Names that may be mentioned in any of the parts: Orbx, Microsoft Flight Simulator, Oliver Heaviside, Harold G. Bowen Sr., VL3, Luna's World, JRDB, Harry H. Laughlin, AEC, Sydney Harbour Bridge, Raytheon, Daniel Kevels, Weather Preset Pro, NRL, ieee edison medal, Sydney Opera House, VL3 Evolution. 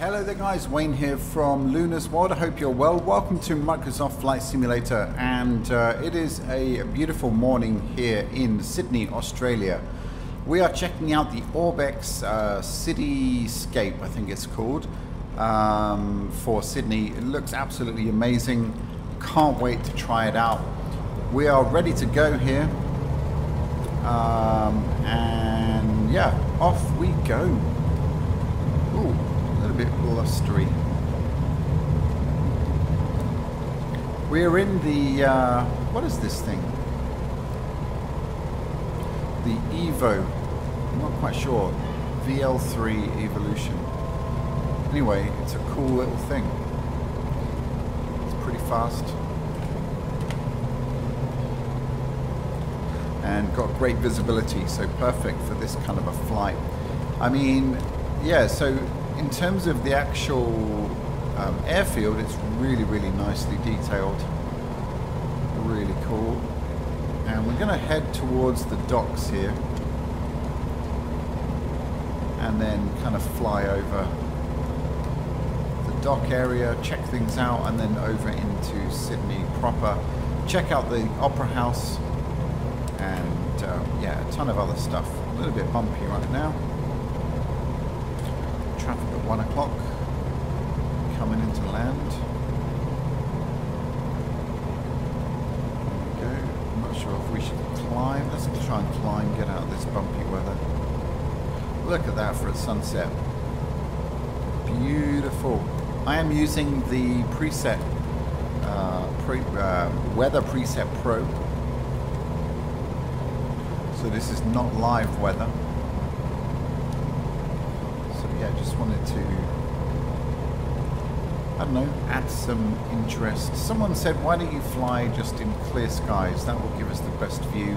Hello there guys, Wayne here from Luna's World. I hope you're well. Welcome to Microsoft Flight Simulator, and it is a beautiful morning here in Sydney, Australia. We are checking out the Orbx cityscape, I think it's called, for Sydney. It looks absolutely amazing. Can't wait to try it out. We are ready to go here, and yeah, off we go. Ooh. A bit blustery. We're in the what is this thing? The Evo. I'm not quite sure. VL3 Evolution. Anyway, it's a cool little thing. It's pretty fast. And got great visibility, so perfect for this kind of a flight. I mean, yeah, so in terms of the actual airfield, it's really, really nicely detailed. Really cool. And we're going to head towards the docks here, and then kind of fly over the dock area, check things out, and then over into Sydney proper. Check out the Opera House, and yeah, a ton of other stuff. A little bit bumpy right now. Traffic at 1 o'clock, coming into land. There we go. I'm not sure if we should climb. Let's try and climb, get out of this bumpy weather. Look at that for a sunset. Beautiful. I am using the preset, Weather Preset Pro. So this is not live weather. Yeah, just wanted to, I don't know, add some interest. Someone said, why don't you fly just in clear skies? That will give us the best view.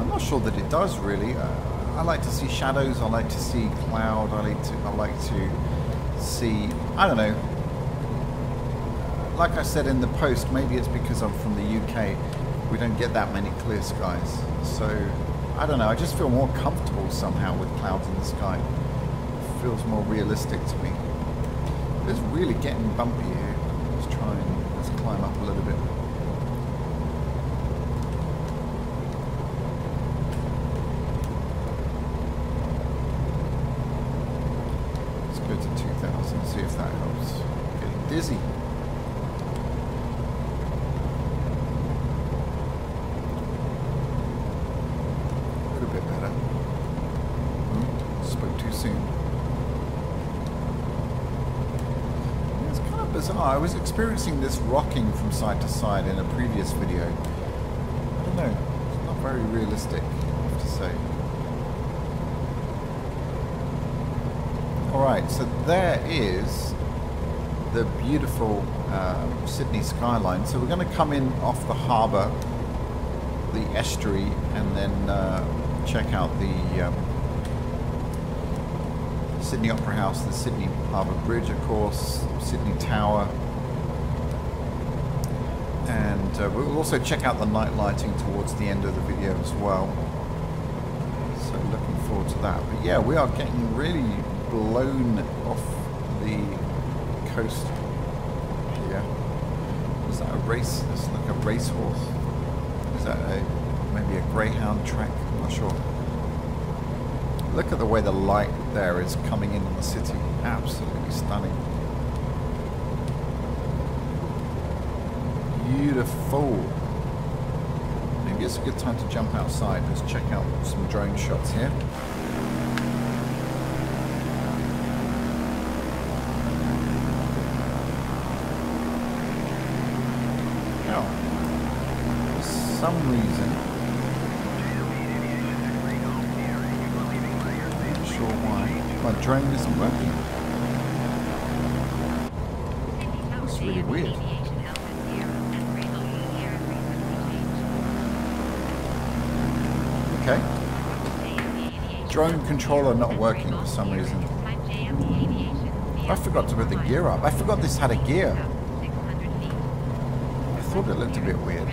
I'm not sure that it does, really. I like to see shadows. I like to see cloud. I like to see, I don't know. Like I said in the post, maybe it's because I'm from the UK. We don't get that many clear skies. So, I don't know. I just feel more comfortable somehow with clouds in the sky. Feels more realistic to me. It's really getting bumpy here. Let's climb up a little bit. Let's go to 2000, see if that helps. Getting dizzy. A little bit better. Spoke too soon. I was experiencing this rocking from side to side in a previous video. I don't know, it's not very realistic, I have to say. Alright, so there is the beautiful Sydney skyline. So we're going to come in off the harbour, the estuary, and then check out the Sydney Opera House, the Sydney Harbour Bridge, of course, Sydney Tower, and we'll also check out the night lighting towards the end of the video as well. So looking forward to that. But yeah, we are getting really blown off the coast here. Yeah. Is that a race? It's like a racehorse. Is that maybe a greyhound track? I'm not sure. Look at the way the light there is coming in on the city. Absolutely stunning. Beautiful. Maybe it's a good time to jump outside. Let's check out some drone shots here. Now, for some reason, my drone isn't working. That's really weird. Okay. Drone controller not working for some reason. I forgot to put the gear up. I forgot this had a gear. I thought it looked a bit weird.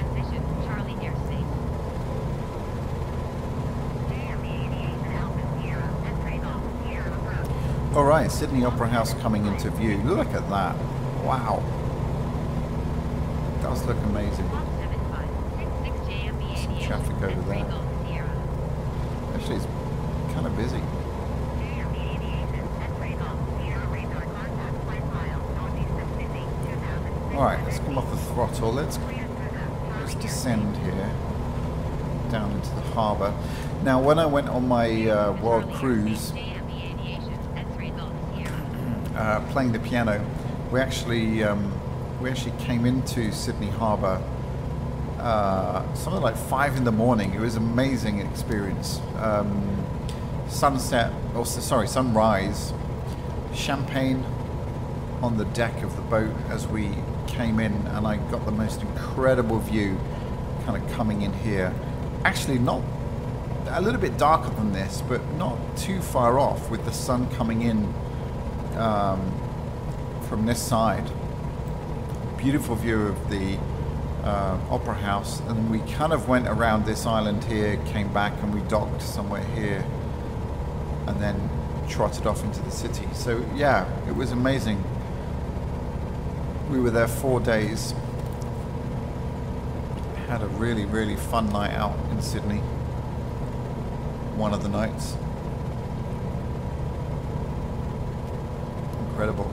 All right, Sydney Opera House coming into view. Look at that. Wow. It does look amazing. Some traffic over there. Actually, it's kind of busy. All right, let's come off the throttle. Let's descend here, down into the harbour. Now, when I went on my world cruise, playing the piano, we actually came into Sydney Harbour something like 5 in the morning. It was an amazing experience. Sunset, or sorry, sunrise, champagne on the deck of the boat as we came in, and I got the most incredible view, kind of coming in here. Actually, not a little bit darker than this, but not too far off, with the sun coming in from this side. Beautiful view of the Opera House, and then we kind of went around this island here, came back, and we docked somewhere here, and then trotted off into the city. So yeah, it was amazing. We were there 4 days. Had a really, really fun night out in Sydney. One of the nights. Incredible.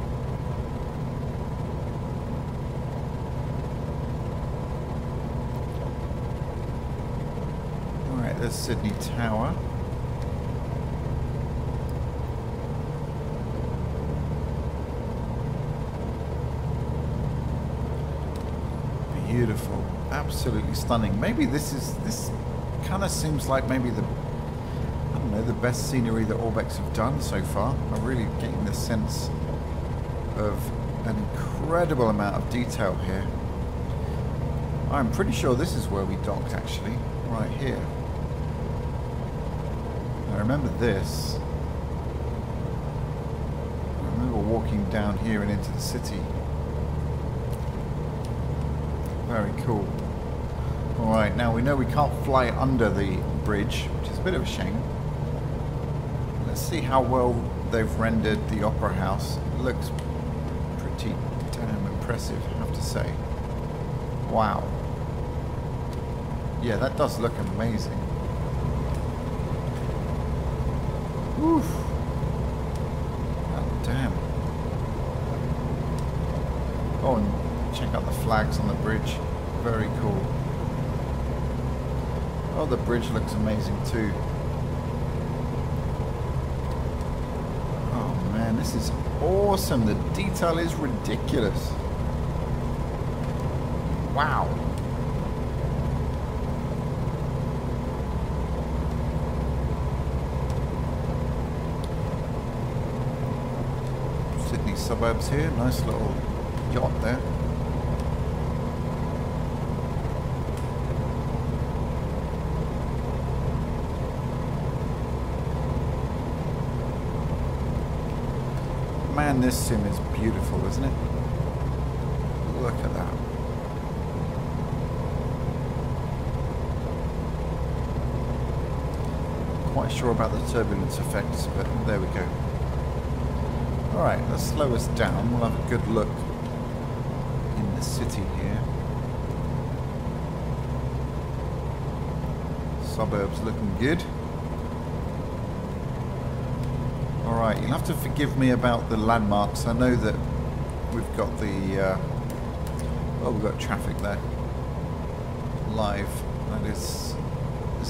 All right, there's Sydney Tower. Beautiful, absolutely stunning. Maybe this kind of seems like maybe the, I don't know, the best scenery that Orbx have done so far. I'm really getting this sense of an incredible amount of detail here. I'm pretty sure this is where we docked, actually, right here. I remember this. I remember walking down here and into the city. Very cool. All right, now we know we can't fly under the bridge, which is a bit of a shame. Let's see how well they've rendered the Opera House. It looks pretty damn impressive, I have to say. Wow. Yeah, that does look amazing. Oof. Oh, damn. Oh, and check out the flags on the bridge. Very cool. Oh, the bridge looks amazing too. Oh man, this is awesome. The detail is ridiculous. Wow. Sydney suburbs here. Nice little yacht there. Man, this sim is beautiful, isn't it? Look at that. Quite sure about the turbulence effects, but there we go. Alright, let's slow us down. We'll have a good look in the city here. Suburbs looking good. Alright, you'll have to forgive me about the landmarks. I know that we've got the, oh, we've got traffic there. Live, that is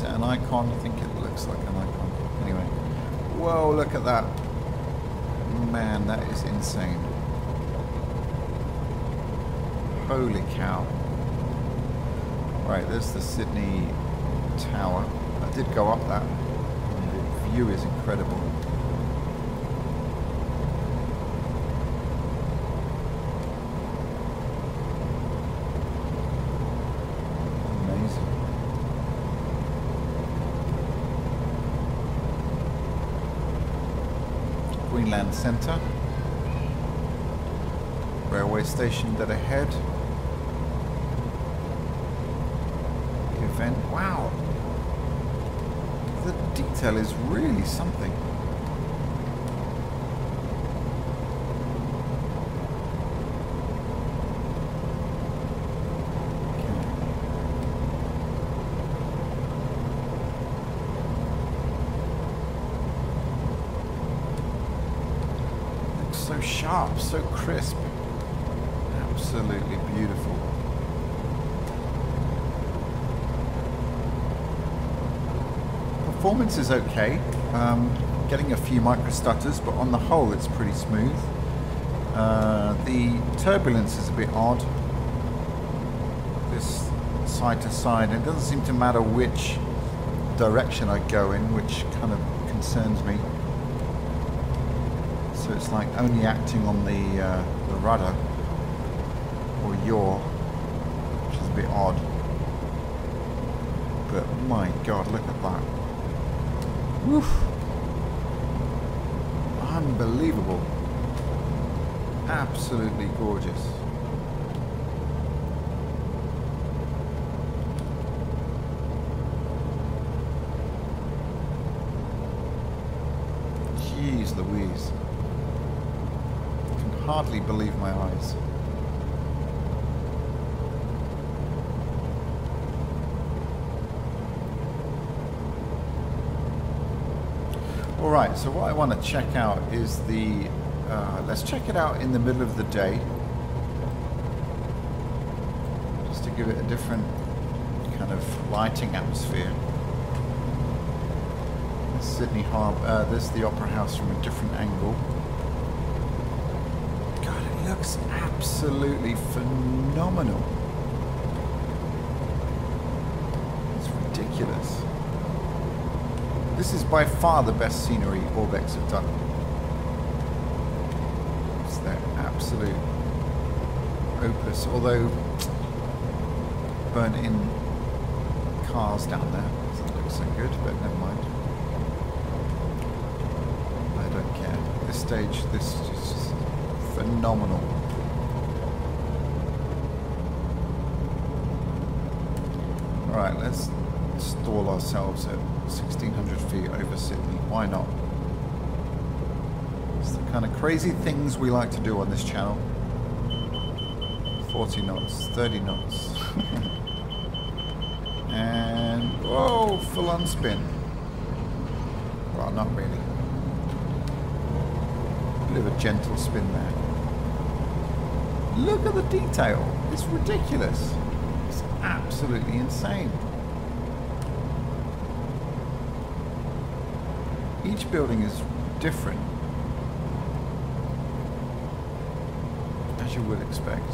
it an icon? I think it looks like an icon. Anyway, whoa, look at that. Man, that is insane. Holy cow. Right, there's the Sydney Tower. I did go up that. The view is incredible. Queensland Centre, railway station that ahead, the event. Wow, the detail is really something. so sharp, so crisp. Absolutely beautiful. Performance is okay. Getting a few micro stutters, but on the whole it's pretty smooth. The turbulence is a bit odd, this side to side, and it doesn't seem to matter which direction I go in, which kind of concerns me. So it's like only acting on the rudder or yaw, which is a bit odd. But my God, look at that! Woof! Unbelievable. Absolutely gorgeous. Jeez Louise. I can hardly believe my eyes. Alright, so what I want to check out is the let's check it out in the middle of the day, just to give it a different kind of lighting atmosphere. That's Sydney Harbour. There's the Opera House from a different angle. God, it looks absolutely phenomenal. It's ridiculous. This is by far the best scenery Orbx have done. Their absolute opus, although burnt in cars down there doesn't look so good, but never mind. I don't care. At this stage, this is just phenomenal. Alright, let's stall ourselves at 1600 feet over Sydney. Why not? Kind of crazy things we like to do on this channel. 40 knots, 30 knots. And whoa, full on spin. Well, not really. A bit of a gentle spin there. Look at the detail. It's ridiculous. It's absolutely insane. Each building is different, you would expect.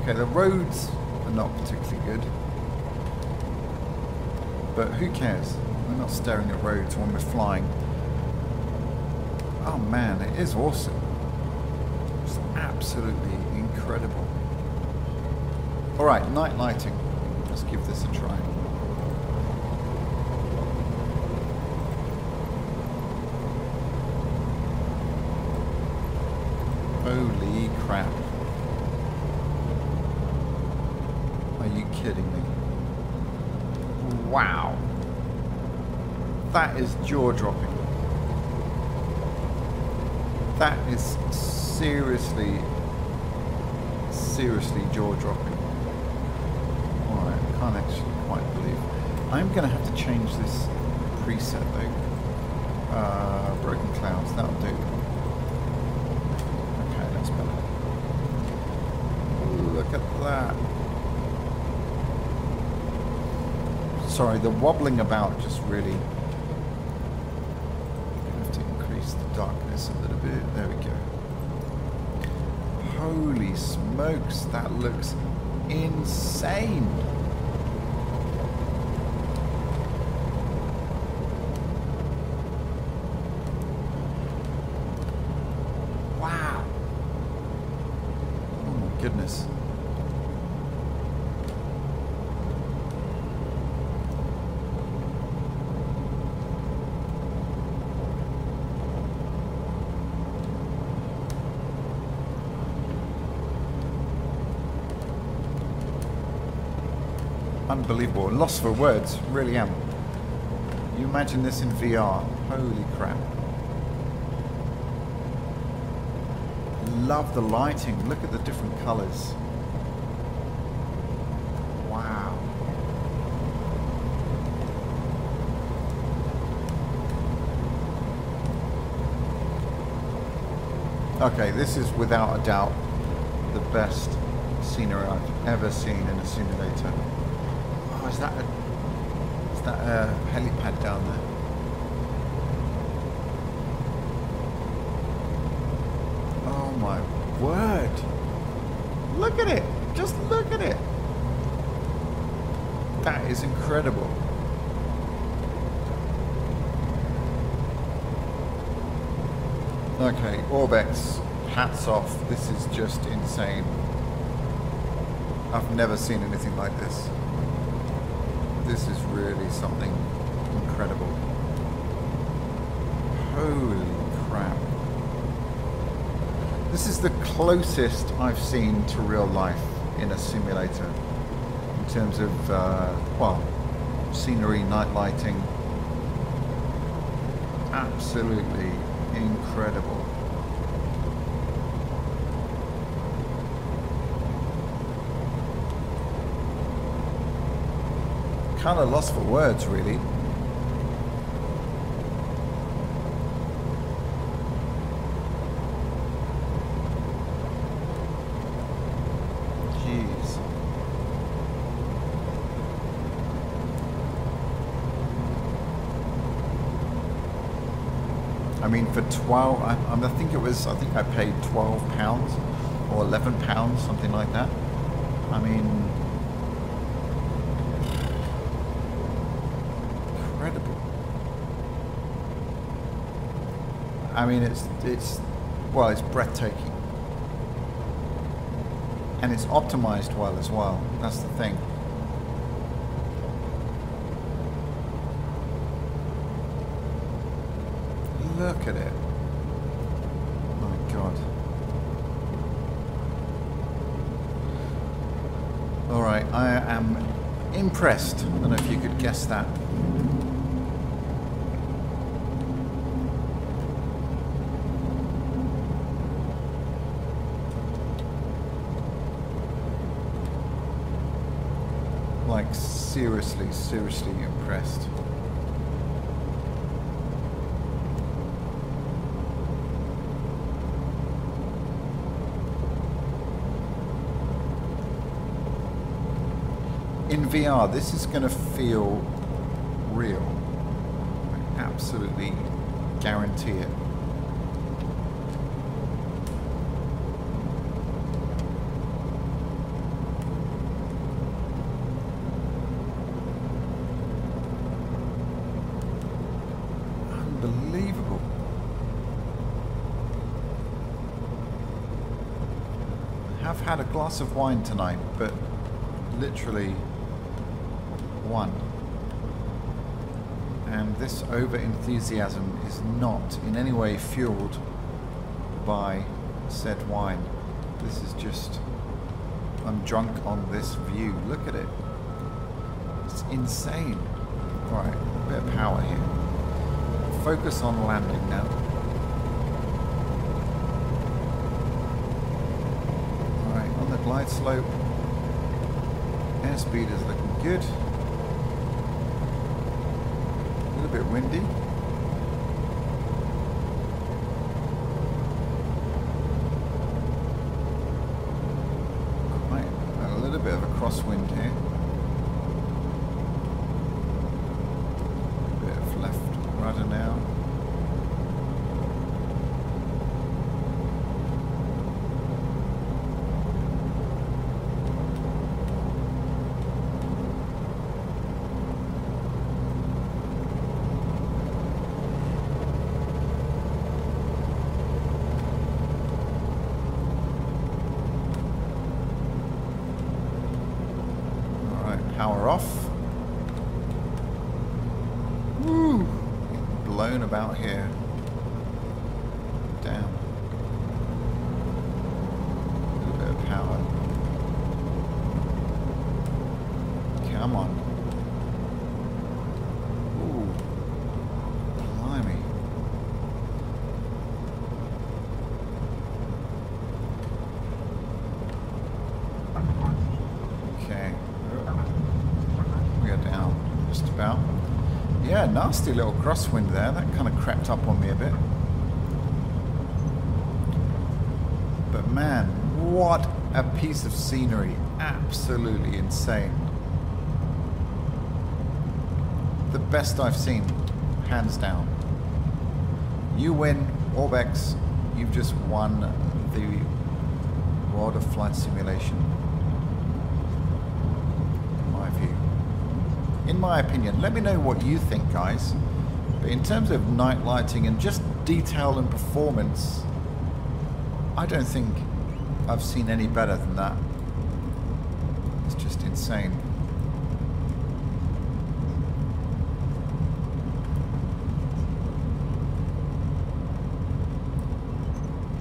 Okay, the roads are not particularly good, but who cares? We're not staring at roads when we're flying. Oh man, it is awesome. It's absolutely incredible. Alright, night lighting. Let's give this a try. Holy crap. Are you kidding me? Wow. That is jaw-dropping. That is seriously, seriously jaw-dropping. Alright, I can't actually quite believe it. I'm going to have to change this preset though. Broken clouds, that'll do. Look at that. Sorry, the wobbling about just really... I have to increase the darkness a little bit. There we go. Holy smokes, that looks insane. Wow. Oh my goodness. Unbelievable. Lost for words, really am. You imagine this in VR. Holy crap. Love the lighting. Look at the different colors. Wow. Okay, this is without a doubt the best scenery I've ever seen in a simulator. Oh, is that a helipad down there? Oh my word! Look at it! Just look at it! That is incredible. Okay, Orbx, hats off. This is just insane. I've never seen anything like this. This is really something incredible. Holy crap. This is the closest I've seen to real life in a simulator in terms of, well, scenery, night lighting. Absolutely incredible. Kind of lost for words, really. Jeez. I mean, for 12, I think it was, I think I paid £12 or £11, something like that. I mean, it's breathtaking, and it's optimized well as well. That's the thing. Look at it. My God. All right, I am impressed. I don't know if you could guess that. Like, seriously, seriously impressed. In VR, this is going to feel real. I absolutely guarantee it. Had a glass of wine tonight, but literally one. And this over enthusiasm is not in any way fueled by said wine. This is just, I'm drunk on this view. Look at it. It's insane. Right, a bit of power here. Focus on landing now. Glide slope. Airspeed is looking good. A little bit windy. Quite a little bit of a crosswind here. A bit of left rudder now. Power off. Woo! Blown about here. Damn. A little bit of power. Come on. Ooh. Blimey. Yeah, nasty little crosswind there. That kind of crept up on me a bit. man, what a piece of scenery. Absolutely insane. The best I've seen, hands down. You win, Orbx. You've just won the World of Flight Simulation. In my view. In my opinion. Let me know what you think, guys. But in terms of night lighting and just detail and performance, I don't think I've seen any better than that. It's just insane.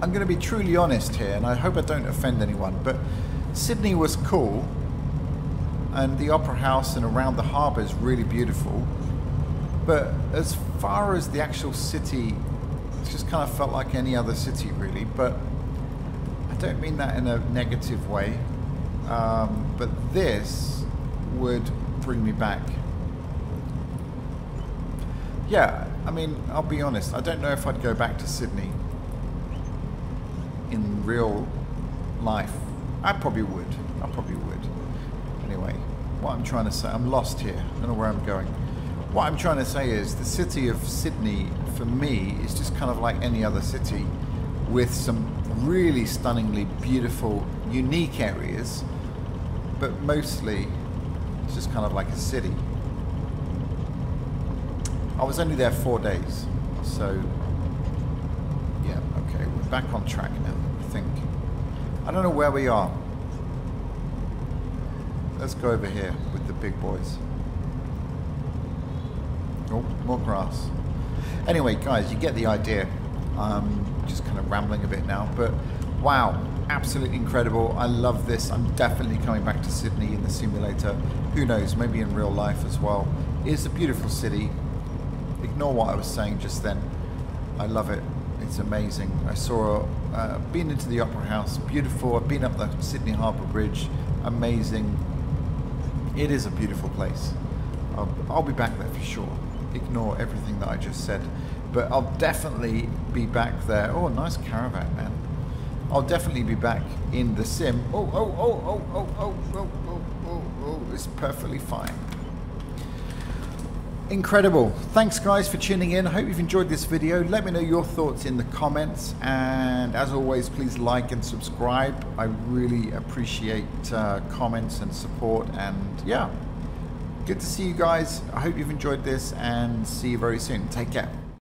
I'm going to be truly honest here, and I hope I don't offend anyone, but Sydney was cool, and the Opera House and around the harbour is really beautiful, but as far as the actual city, it just kind of felt like any other city, really. But I don't mean that in a negative way, but this would bring me back. Yeah, I mean, I'll be honest, I don't know if I'd go back to Sydney in real life. I probably would. Anyway, what I'm trying to say, I'm lost here, I don't know where I'm going. What I'm trying to say is the city of Sydney for me is just kind of like any other city, with some really stunningly beautiful, unique areas, but mostly it's just kind of like a city. I was only there 4 days, so yeah, okay, we're back on track now, I think. I don't know where we are. Let's go over here with the big boys. Oh, more grass. Anyway, guys, you get the idea. I'm just kind of rambling a bit now, but wow, absolutely incredible. I love this. I'm definitely coming back to Sydney in the simulator. Who knows, maybe in real life as well. It's a beautiful city. Ignore what I was saying just then. I love it. It's amazing. I saw, been into the Opera House, beautiful. I've been up the Sydney Harbour Bridge, amazing. It is a beautiful place. I'll be back there for sure. Ignore everything that I just said, but I'll definitely be back there. Oh, nice caravan, man. I'll definitely be back in the sim. Oh, it's perfectly fine. Incredible. Thanks, guys, for tuning in. I hope you've enjoyed this video. Let me know your thoughts in the comments, and as always, please like and subscribe. I really appreciate comments and support, and yeah, good to see you guys. I hope you've enjoyed this, and see you very soon. Take care.